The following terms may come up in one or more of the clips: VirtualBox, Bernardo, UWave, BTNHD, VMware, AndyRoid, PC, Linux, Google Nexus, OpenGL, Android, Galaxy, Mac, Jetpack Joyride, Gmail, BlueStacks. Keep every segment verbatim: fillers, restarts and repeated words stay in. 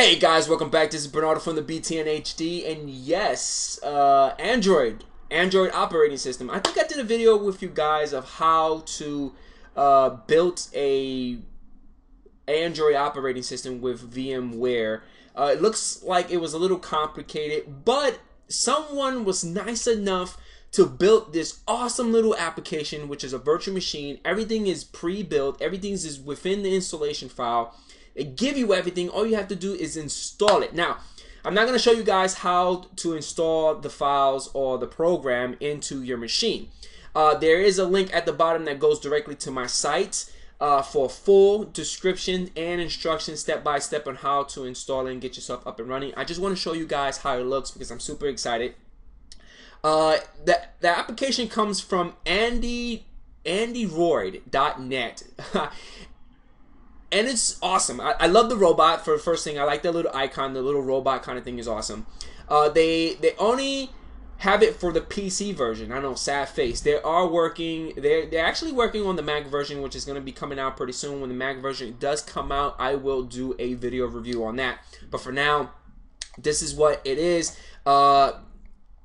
Hey guys, welcome back. This is Bernardo from the B T N H D, and yes, uh, Android, Android operating system. I think I did a video with you guys of how to uh, build a Android operating system with VMware. Uh, it looks like it was a little complicated, but someone was nice enough to build this awesome little application, which is a virtual machine. Everything is pre-built. Everything is within the installation file. They give you everything. All you have to do is install it. Now, I'm not going to show you guys how to install the files or the program into your machine. Uh, there is a link at the bottom that goes directly to my site uh, for full description and instructions step by step on how to install and get yourself up and running. I just want to show you guys how it looks because I'm super excited. Uh, the, the application comes from Andy, AndyRoid dot net. And it's awesome. I, I love the robot for the first thing. I like that little icon. The little robot kind of thing is awesome. Uh, they they only have it for the P C version. I know, sad face. They are working. They're, they're actually working on the Mac version, which is going to be coming out pretty soon. When the Mac version does come out, I will do a video review on that. But for now, this is what it is. Uh,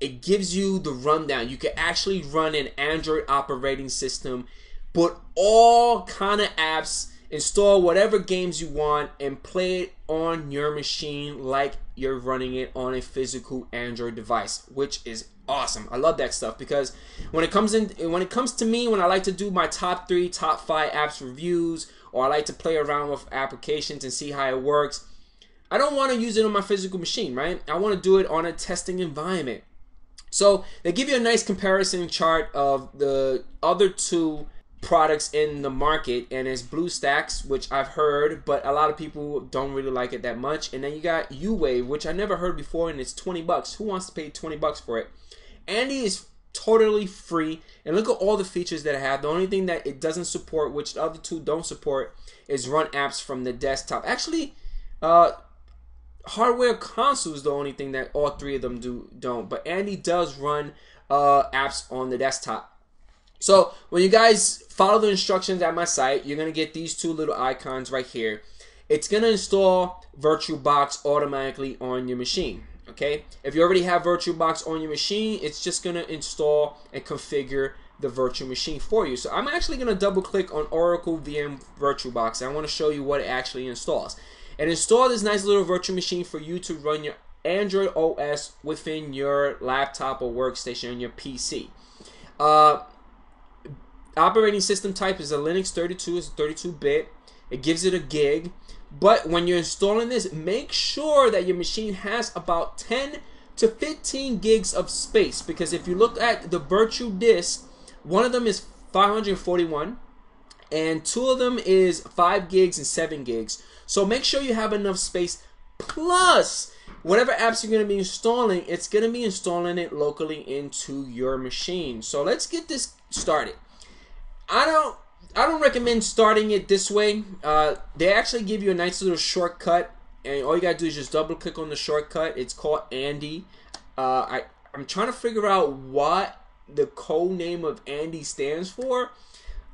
it gives you the rundown. You can actually run an Android operating system, put all kind of apps, install whatever games you want, and play it on your machine like you're running it on a physical Android device, which is awesome. I love that stuff because when it comes in, when it comes to me, when I like to do my top three, top five apps reviews, or I like to play around with applications and see how it works, I don't want to use it on my physical machine, right? I want to do it on a testing environment. So they give you a nice comparison chart of the other two products in the market, and it's BlueStacks, which I've heard, but a lot of people don't really like it that much. And then you got UWave, which I never heard before, and it's twenty bucks. Who wants to pay twenty bucks for it? Andy is totally free, and look at all the features that I have. The only thing that it doesn't support, which the other two don't support, is run apps from the desktop. Actually, uh, hardware console is the only thing that all three of them do don't. But Andy does run uh, apps on the desktop. So when you guys follow the instructions at my site, you're gonna get these two little icons right here. It's gonna install VirtualBox automatically on your machine. Okay, if you already have VirtualBox on your machine, it's just gonna install and configure the virtual machine for you. So I'm actually gonna double click on Oracle V M VirtualBox. I want to show you what it actually installs. It installed this nice little virtual machine for you to run your Android O S within your laptop or workstation on your P C. Uh, Operating system type is a Linux thirty-two, it's thirty-two bit. It gives it a gig. But when you're installing this, make sure that your machine has about ten to fifteen gigs of space, because if you look at the virtual disk, one of them is five hundred forty-one and two of them is five gigs and seven gigs. So make sure you have enough space. Plus, whatever apps you're going to be installing, it's going to be installing it locally into your machine. So let's get this started. I don't I don't recommend starting it this way. Uh, they actually give you a nice little shortcut, and all you gotta do is just double click on the shortcut. It's called Andy. Uh, I, I'm trying to figure out what the code name of Andy stands for.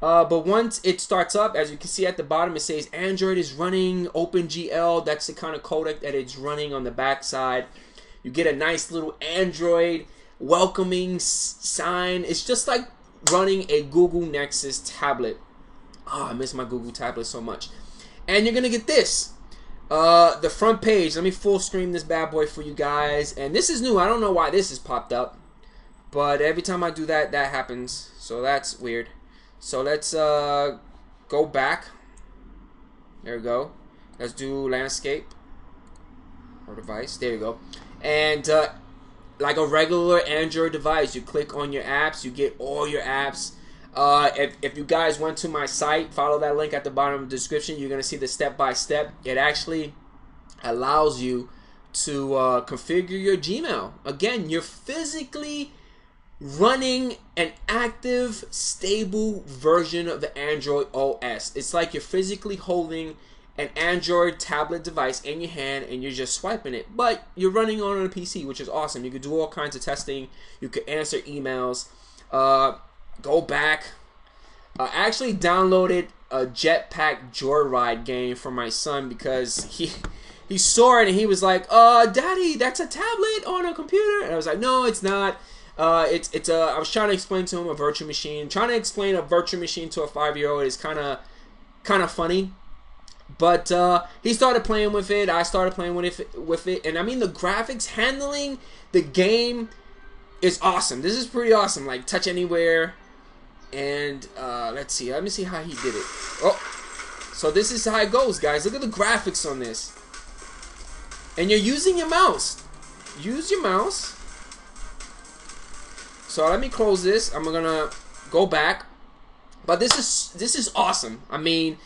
Uh, but once it starts up, as you can see at the bottom, it says Android is running OpenGL. That's the kind of codec that it's running on the backside. You get a nice little Android welcoming sign. It's just like running a Google Nexus tablet. Oh, I miss my Google tablet so much. And you're gonna get this, uh, the front page. Let me full screen this bad boy for you guys. And this is new. I don't know why this has popped up, but every time I do that, that happens. So that's weird. So let's uh, go back. There we go. Let's do landscape or device. There you go. And uh, like a regular Android device, you click on your apps, you get all your apps. Uh, if, if you guys went to my site, follow that link at the bottom of the description, you're gonna see the step-by-step. It actually allows you to uh, configure your Gmail. Again, you're physically running an active, stable version of the Android O S. It's like you're physically holding an Android tablet device in your hand and you're just swiping it, but you're running on a P C, which is awesome. You can do all kinds of testing. You can answer emails. Uh, go back. Uh, I actually downloaded a Jetpack Joyride game for my son because he he saw it and he was like, uh, Daddy, that's a tablet on a computer. And I was like, no, it's not. Uh, it's, it's a, I was trying to explain to him a virtual machine. Trying to explain a virtual machine to a five-year-old is kind of, kind of funny. But uh, he started playing with it. I started playing with it, with it. And I mean, the graphics handling the game is awesome. This is pretty awesome. Like, touch anywhere. And uh, let's see. Let me see how he did it. Oh, so this is how it goes, guys. Look at the graphics on this. And you're using your mouse. Use your mouse. So let me close this. I'm gonna go back. But this is this is awesome. I mean,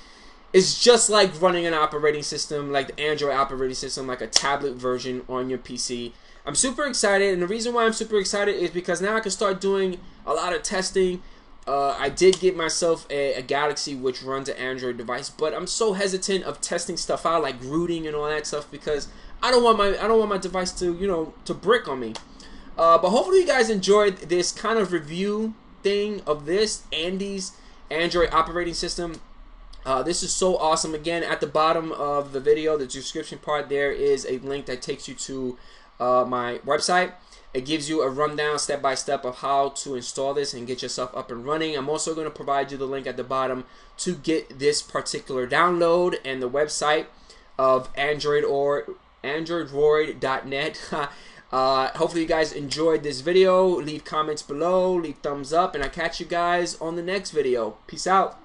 it's just like running an operating system, like the Android operating system, like a tablet version on your P C. I'm super excited, and the reason why I'm super excited is because now I can start doing a lot of testing. Uh, I did get myself a, a Galaxy, which runs an Android device, but I'm so hesitant of testing stuff out, like rooting and all that stuff, because I don't want my I don't want my device to you know to brick on me. Uh, but hopefully you guys enjoyed this kind of review thing of this Andy's Android operating system. Uh, this is so awesome. Again, at the bottom of the video, the description part, there is a link that takes you to uh, my website. It gives you a rundown step by step of how to install this and get yourself up and running. I'm also going to provide you the link at the bottom to get this particular download and the website of Android or Android Roid dot net. Uh, hopefully you guys enjoyed this video. Leave comments below, leave thumbs up, and I'll catch you guys on the next video. Peace out.